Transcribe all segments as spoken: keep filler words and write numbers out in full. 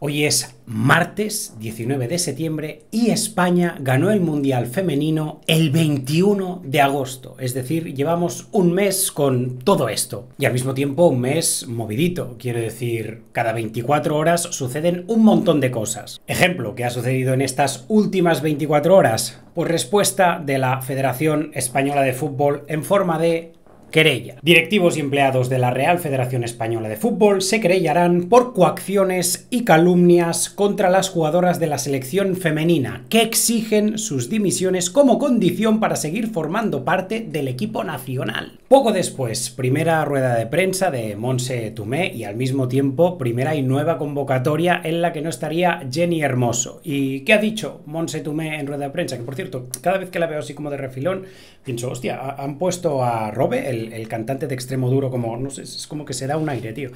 Hoy es martes diecinueve de septiembre y España ganó el Mundial Femenino el veintiuno de agosto. Es decir, llevamos un mes con todo esto. Y al mismo tiempo un mes movidito. Quiero decir, cada veinticuatro horas suceden un montón de cosas. Ejemplo, ¿qué ha sucedido en estas últimas veinticuatro horas? Pues respuesta de la Federación Española de Fútbol en forma de querella. Directivos y empleados de la Real Federación Española de Fútbol se querellarán por coacciones y calumnias contra las jugadoras de la selección femenina, que exigen sus dimisiones como condición para seguir formando parte del equipo nacional. Poco después, primera rueda de prensa de Montse Tomé y al mismo tiempo primera y nueva convocatoria en la que no estaría Jenni Hermoso. ¿Y qué ha dicho Montse Tomé en rueda de prensa? Que por cierto, cada vez que la veo así como de refilón, pienso, hostia, han puesto a Robe, el el cantante de Extremo Duro, como, no sé, es como que se da un aire, tío.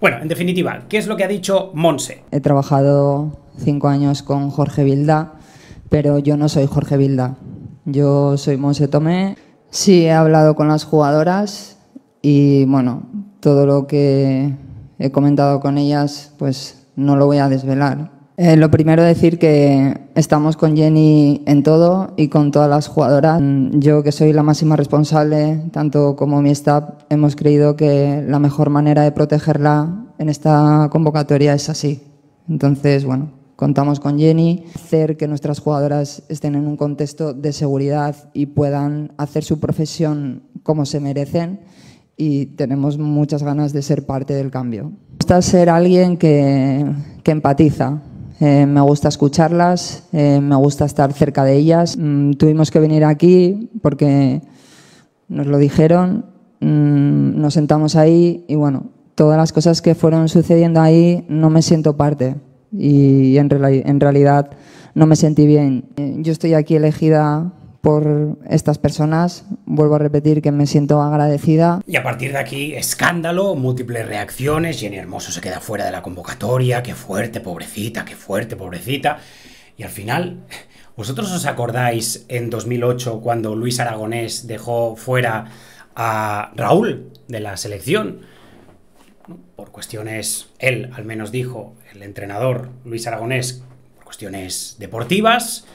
Bueno, en definitiva, ¿qué es lo que ha dicho Montse? He trabajado cinco años con Jorge Vilda, pero yo no soy Jorge Vilda. Yo soy Montse Tomé. Sí, he hablado con las jugadoras y, bueno, todo lo que he comentado con ellas, pues no lo voy a desvelar. Eh, lo primero decir que estamos con Jenni en todo y con todas las jugadoras. Yo, que soy la máxima responsable, tanto como mi staff, hemos creído que la mejor manera de protegerla en esta convocatoria es así. Entonces, bueno, contamos con Jenni, hacer que nuestras jugadoras estén en un contexto de seguridad y puedan hacer su profesión como se merecen, y tenemos muchas ganas de ser parte del cambio. Me gusta ser alguien que, que empatiza. Eh, me gusta escucharlas, eh, me gusta estar cerca de ellas. Mm, tuvimos que venir aquí porque nos lo dijeron, mm, nos sentamos ahí y, bueno, todas las cosas que fueron sucediendo ahí no me siento parte y en, re en realidad no me sentí bien. Eh, yo estoy aquí elegida por estas personas, vuelvo a repetir que me siento agradecida. Y a partir de aquí, escándalo, múltiples reacciones, Jenni Hermoso se queda fuera de la convocatoria, qué fuerte, pobrecita, qué fuerte, pobrecita. Y al final, ¿vosotros os acordáis en dos mil ocho cuando Luis Aragonés dejó fuera a Raúl de la selección? Por cuestiones, él al menos dijo, el entrenador Luis Aragonés, por cuestiones deportivas.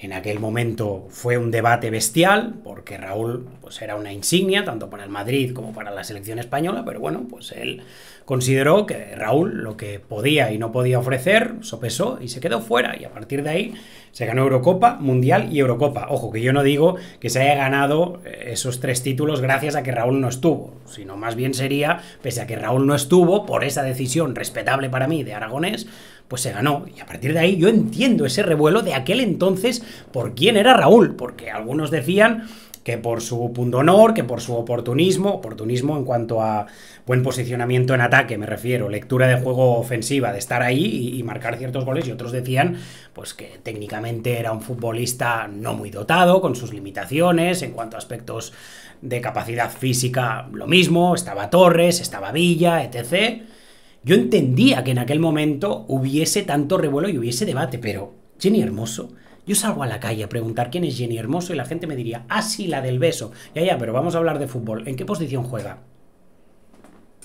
En aquel momento fue un debate bestial, porque Raúl, pues, era una insignia, tanto para el Madrid como para la selección española, pero bueno, pues él consideró que Raúl lo que podía y no podía ofrecer, sopesó y se quedó fuera. Y a partir de ahí se ganó Eurocopa, Mundial y Eurocopa. Ojo, que yo no digo que se haya ganado esos tres títulos gracias a que Raúl no estuvo, sino más bien sería, pese a que Raúl no estuvo, por esa decisión respetable para mí de Aragonés, pues se ganó. Y a partir de ahí yo entiendo ese revuelo de aquel entonces por quién era Raúl, porque algunos decían que por su pundonor, que por su oportunismo, oportunismo en cuanto a buen posicionamiento en ataque, me refiero, lectura de juego ofensiva, de estar ahí y, y marcar ciertos goles, y otros decían pues que técnicamente era un futbolista no muy dotado, con sus limitaciones, en cuanto a aspectos de capacidad física, lo mismo, estaba Torres, estaba Villa, etcétera. Yo entendía que en aquel momento hubiese tanto revuelo y hubiese debate, pero Jenni Hermoso, yo salgo a la calle a preguntar quién es Jenni Hermoso y la gente me diría, ah, sí, la del beso, ya, ya, pero vamos a hablar de fútbol, ¿en qué posición juega?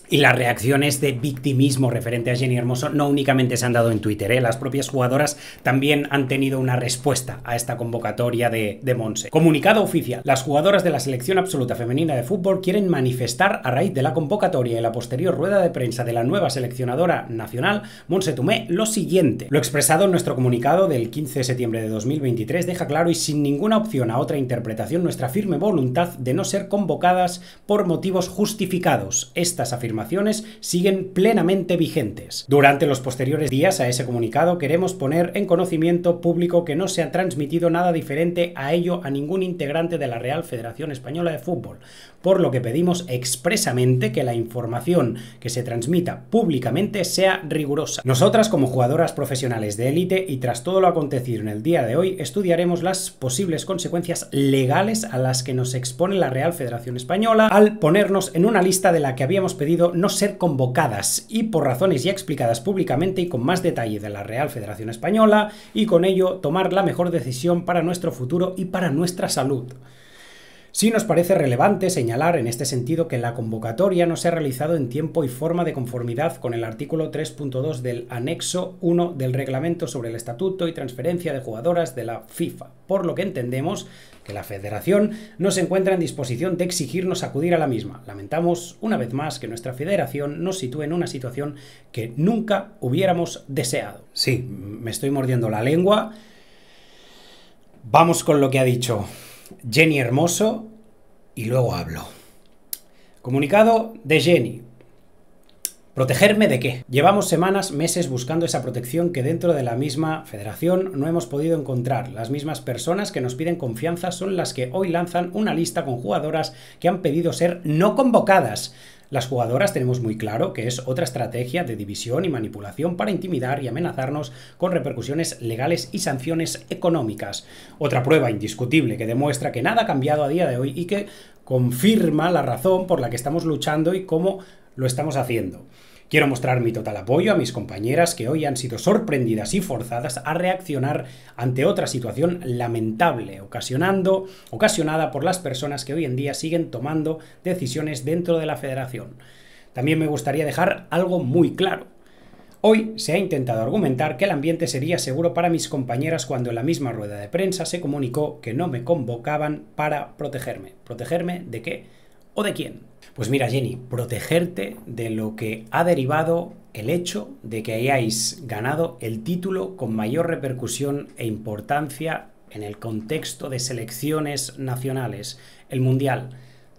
Y las reacciones de victimismo referente a Jenni Hermoso no únicamente se han dado en Twitter, ¿eh? Las propias jugadoras también han tenido una respuesta a esta convocatoria de, de Montse. Comunicado oficial. Las jugadoras de la selección absoluta femenina de fútbol quieren manifestar, a raíz de la convocatoria y la posterior rueda de prensa de la nueva seleccionadora nacional, Montse Tomé, lo siguiente. Lo expresado en nuestro comunicado del quince de septiembre de dos mil veintitrés deja claro y sin ninguna opción a otra interpretación nuestra firme voluntad de no ser convocadas por motivos justificados. Estas afirmaciones siguen plenamente vigentes. Durante los posteriores días a ese comunicado queremos poner en conocimiento público que no se ha transmitido nada diferente a ello a ningún integrante de la Real Federación Española de Fútbol, por lo que pedimos expresamente que la información que se transmita públicamente sea rigurosa. Nosotras, como jugadoras profesionales de élite y tras todo lo acontecido en el día de hoy, estudiaremos las posibles consecuencias legales a las que nos expone la Real Federación Española al ponernos en una lista de la que habíamos pedido no ser convocadas, y por razones ya explicadas públicamente y con más detalle de la Real Federación Española, y con ello tomar la mejor decisión para nuestro futuro y para nuestra salud. Sí nos parece relevante señalar en este sentido que la convocatoria no se ha realizado en tiempo y forma de conformidad con el artículo tres punto dos del anexo uno del reglamento sobre el estatuto y transferencia de jugadoras de la FIFA, por lo que entendemos que la federación no se encuentra en disposición de exigirnos acudir a la misma. Lamentamos una vez más que nuestra federación nos sitúe en una situación que nunca hubiéramos deseado. Sí, me estoy mordiendo la lengua. Vamos con lo que ha dicho Jenni Hermoso y luego hablo. Comunicado de Jenni. ¿Protegerme de qué? Llevamos semanas, meses buscando esa protección que dentro de la misma federación no hemos podido encontrar. Las mismas personas que nos piden confianza son las que hoy lanzan una lista con jugadoras que han pedido ser no convocadas. Las jugadoras tenemos muy claro que es otra estrategia de división y manipulación para intimidar y amenazarnos con repercusiones legales y sanciones económicas. Otra prueba indiscutible que demuestra que nada ha cambiado a día de hoy y que confirma la razón por la que estamos luchando y cómo lo estamos haciendo. Quiero mostrar mi total apoyo a mis compañeras que hoy han sido sorprendidas y forzadas a reaccionar ante otra situación lamentable, ocasionando, ocasionada por las personas que hoy en día siguen tomando decisiones dentro de la federación. También me gustaría dejar algo muy claro. Hoy se ha intentado argumentar que el ambiente sería seguro para mis compañeras cuando en la misma rueda de prensa se comunicó que no me convocaban para protegerme. ¿Protegerme de qué o de quién? Pues mira, Jenni, protegerte de lo que ha derivado el hecho de que hayáis ganado el título con mayor repercusión e importancia en el contexto de selecciones nacionales, el Mundial,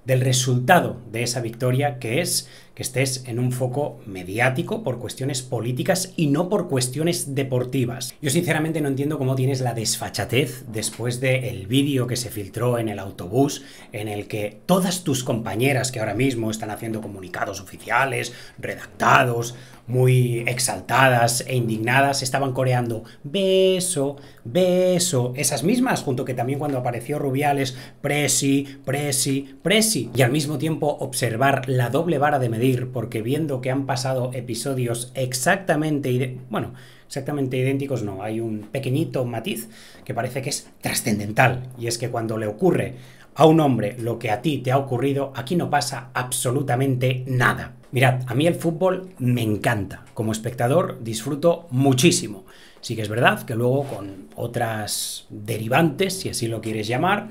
del resultado de esa victoria, que es que estés en un foco mediático por cuestiones políticas y no por cuestiones deportivas. Yo sinceramente no entiendo cómo tienes la desfachatez después del vídeo que se filtró en el autobús, en el que todas tus compañeras que ahora mismo están haciendo comunicados oficiales, redactados, muy exaltadas e indignadas, estaban coreando beso, beso, esas mismas, junto que también cuando apareció Rubiales, presi, presi, presi, y al mismo tiempo observar la doble vara de medir, porque viendo que han pasado episodios exactamente, bueno, exactamente idénticos no, hay un pequeñito matiz que parece que es trascendental, y es que cuando le ocurre a un hombre lo que a ti te ha ocurrido, aquí no pasa absolutamente nada. Mirad, a mí el fútbol me encanta, como espectador disfruto muchísimo. Sí que es verdad que luego con otras derivantes, si así lo quieres llamar,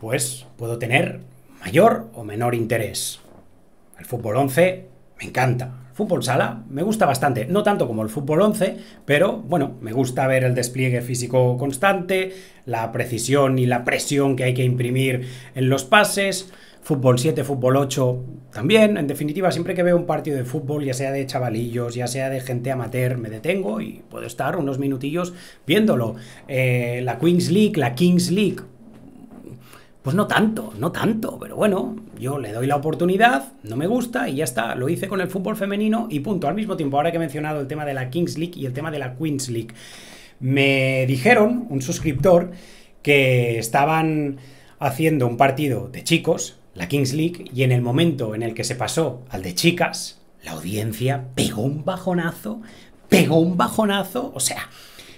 pues puedo tener mayor o menor interés. El fútbol once me encanta. El fútbol sala me gusta bastante. No tanto como el fútbol once, pero bueno, me gusta ver el despliegue físico constante, la precisión y la presión que hay que imprimir en los pases. Fútbol siete, fútbol ocho también. En definitiva, siempre que veo un partido de fútbol, ya sea de chavalillos, ya sea de gente amateur, me detengo y puedo estar unos minutillos viéndolo. Eh, la Queen's League, la King's League... Pues no tanto, no tanto, pero bueno, yo le doy la oportunidad, no me gusta y ya está, lo hice con el fútbol femenino y punto. Al mismo tiempo, ahora que he mencionado el tema de la Kings League y el tema de la Queens League, me dijeron, un suscriptor, que estaban haciendo un partido de chicos, la Kings League, y en el momento en el que se pasó al de chicas, la audiencia pegó un bajonazo, pegó un bajonazo, o sea,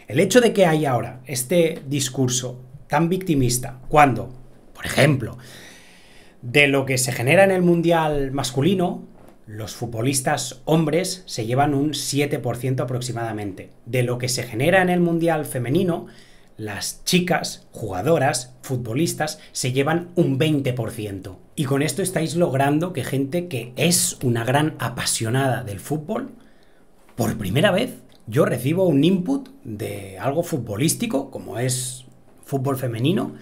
el hecho de que hay ahora este discurso tan victimista, cuando... Por ejemplo, de lo que se genera en el mundial masculino, los futbolistas hombres se llevan un siete por ciento aproximadamente. De lo que se genera en el mundial femenino, las chicas, jugadoras, futbolistas, se llevan un veinte por ciento. Y con esto estáis logrando que gente que es una gran apasionada del fútbol, por primera vez yo recibo un input de algo futbolístico, como es fútbol femenino,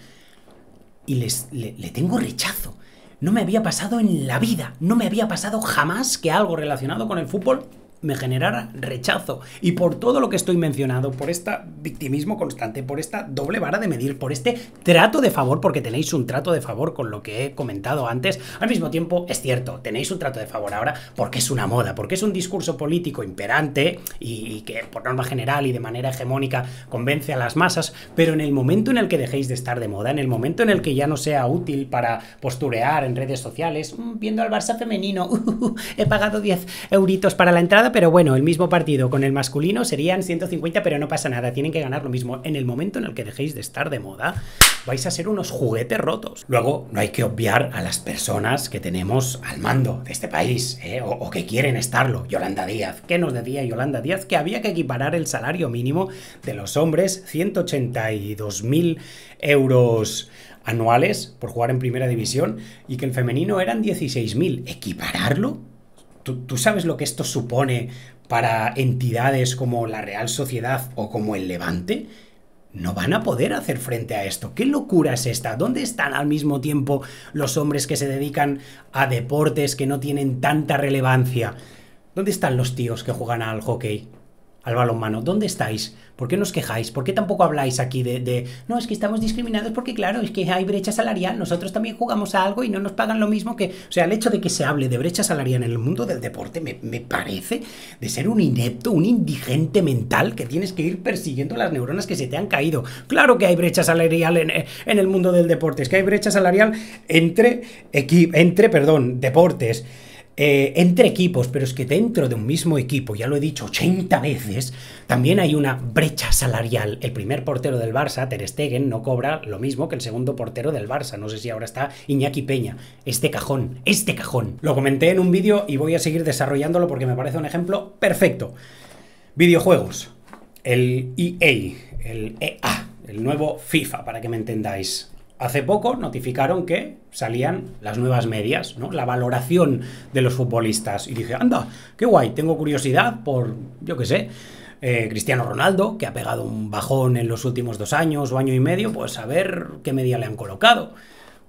y les, le, le tengo rechazo. No me había pasado en la vida, no me había pasado jamás que algo relacionado con el fútbol me generara rechazo. Y por todo lo que estoy mencionando, por este victimismo constante, por esta doble vara de medir, por este trato de favor, porque tenéis un trato de favor con lo que he comentado antes, al mismo tiempo es cierto, tenéis un trato de favor ahora porque es una moda, porque es un discurso político imperante y, y que por norma general y de manera hegemónica convence a las masas, pero en el momento en el que dejéis de estar de moda, en el momento en el que ya no sea útil para posturear en redes sociales, viendo al Barça femenino, uh, he pagado diez euritos para la entrada, pero bueno, el mismo partido con el masculino serían ciento cincuenta, pero no pasa nada, tienen que ganar lo mismo. En el momento en el que dejéis de estar de moda, vais a ser unos juguetes rotos. Luego, no hay que obviar a las personas que tenemos al mando de este país, ¿eh? o, o que quieren estarlo. Yolanda Díaz, ¿qué nos decía Yolanda Díaz? Que había que equiparar el salario mínimo de los hombres, ciento ochenta y dos mil euros anuales por jugar en primera división, y que el femenino eran dieciséis mil. ¿Equipararlo? ¿Tú, ¿Tú sabes lo que esto supone para entidades como la Real Sociedad o como el Levante? No van a poder hacer frente a esto. ¿Qué locura es esta? ¿Dónde están al mismo tiempo los hombres que se dedican a deportes que no tienen tanta relevancia? ¿Dónde están los tíos que juegan al hockey, al balonmano? ¿Dónde estáis? ¿Por qué nos quejáis? ¿Por qué tampoco habláis aquí de, de... no, es que estamos discriminados porque, claro, es que hay brecha salarial, nosotros también jugamos a algo y no nos pagan lo mismo que... O sea, el hecho de que se hable de brecha salarial en el mundo del deporte me, me parece de ser un inepto, un indigente mental que tienes que ir persiguiendo las neuronas que se te han caído. Claro que hay brecha salarial en, en el mundo del deporte, es que hay brecha salarial entre, equi... entre perdón, deportes. Eh, entre equipos, pero es que dentro de un mismo equipo, ya lo he dicho ochenta veces, también hay una brecha salarial. El primer portero del Barça, Ter Stegen, no cobra lo mismo que el segundo portero del Barça. No sé si ahora está Iñaki Peña. Este cajón, este cajón. Lo comenté en un vídeo y voy a seguir desarrollándolo porque me parece un ejemplo perfecto. Videojuegos. El E A, el E A, el nuevo FIFA, para que me entendáis. Hace poco notificaron que salían las nuevas medias, ¿no? La valoración de los futbolistas. Y dije, anda, qué guay, tengo curiosidad por, yo qué sé, eh, Cristiano Ronaldo, que ha pegado un bajón en los últimos dos años o año y medio, pues a ver qué media le han colocado.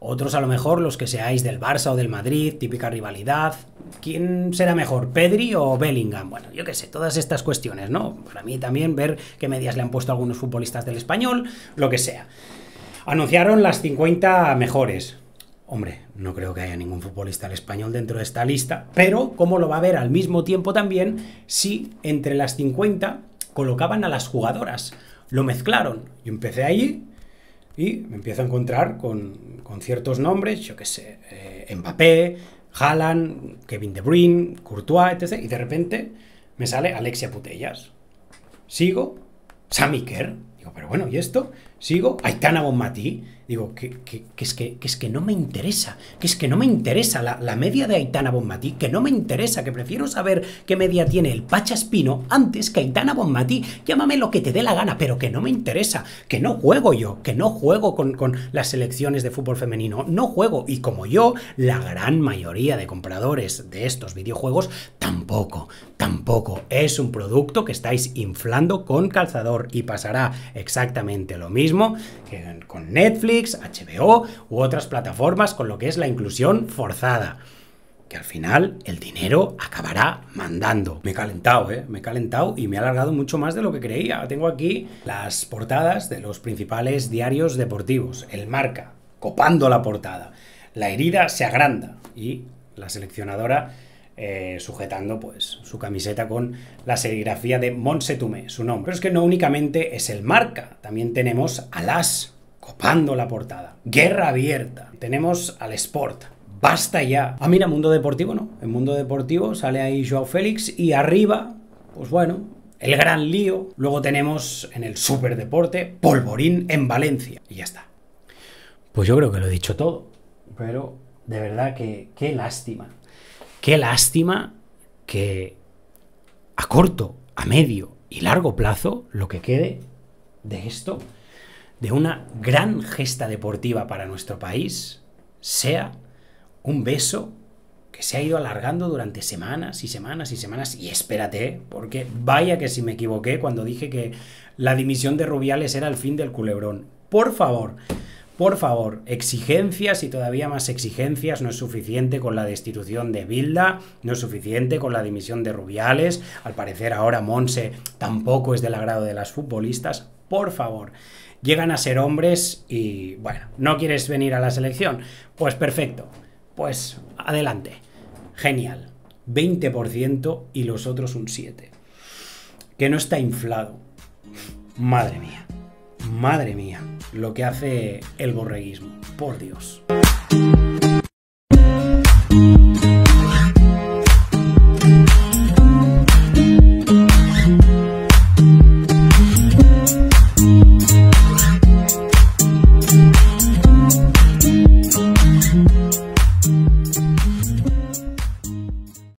Otros a lo mejor, los que seáis del Barça o del Madrid, típica rivalidad. ¿Quién será mejor, Pedri o Bellingham? Bueno, yo qué sé, todas estas cuestiones, ¿no? Para mí también ver qué medias le han puesto a algunos futbolistas del Español, lo que sea. Anunciaron las cincuenta mejores. Hombre, no creo que haya ningún futbolista del Español dentro de esta lista, pero ¿cómo lo va a ver al mismo tiempo también si entre las cincuenta colocaban a las jugadoras? Lo mezclaron. Yo empecé allí y me empiezo a encontrar con, con ciertos nombres, yo qué sé, eh, Mbappé, Haaland, Kevin De Bruyne, Courtois, etcétera. Y de repente me sale Alexia Putellas. Sigo, Sam Kerr. Pero bueno, ¿y esto? Sigo, Aitana Bonmatí. Digo, que, que, que, es que, que es que no me interesa, que es que no me interesa la, la media de Aitana Bonmatí, que no me interesa, que prefiero saber qué media tiene el Pacha Espino antes que Aitana Bonmatí. Llámame lo que te dé la gana, pero que no me interesa, que no juego yo, que no juego con, con las selecciones de fútbol femenino, no juego. Y como yo, la gran mayoría de compradores de estos videojuegos tampoco, tampoco. Es un producto que estáis inflando con calzador y pasará exactamente lo mismo que con Netflix, H B O u otras plataformas, con lo que es la inclusión forzada, que al final el dinero acabará mandando. Me he calentado, ¿eh? Me he calentado y me he alargado mucho más de lo que creía. Tengo aquí las portadas de los principales diarios deportivos. El Marca, copando la portada. La herida se agranda y la seleccionadora eh, sujetando pues su camiseta con la serigrafía de Montse Tomé, su nombre. Pero es que no únicamente es el Marca, también tenemos a las... copando la portada. Guerra Abierta. Tenemos al Sport. Basta ya. Ah, mira, Mundo Deportivo no. En Mundo Deportivo sale ahí Joao Félix y arriba, pues bueno, el gran lío. Luego tenemos en el Superdeporte, Polvorín en Valencia. Y ya está. Pues yo creo que lo he dicho todo. Pero de verdad que qué lástima. Qué lástima que a corto, a medio y largo plazo lo que quede de esto, de una gran gesta deportiva para nuestro país, sea un beso que se ha ido alargando durante semanas y semanas y semanas. Y espérate, porque vaya que si me equivoqué cuando dije que la dimisión de Rubiales era el fin del culebrón. Por favor, por favor, exigencias y todavía más exigencias. No es suficiente con la destitución de Vilda, no es suficiente con la dimisión de Rubiales. Al parecer ahora Montse tampoco es del agrado de las futbolistas. Por favor, llegan a ser hombres y, bueno, ¿no quieres venir a la selección? Pues perfecto, pues adelante. Genial, veinte por ciento y los otros un siete por ciento. Que no está inflado. Madre mía, madre mía, lo que hace el borreguismo, por Dios.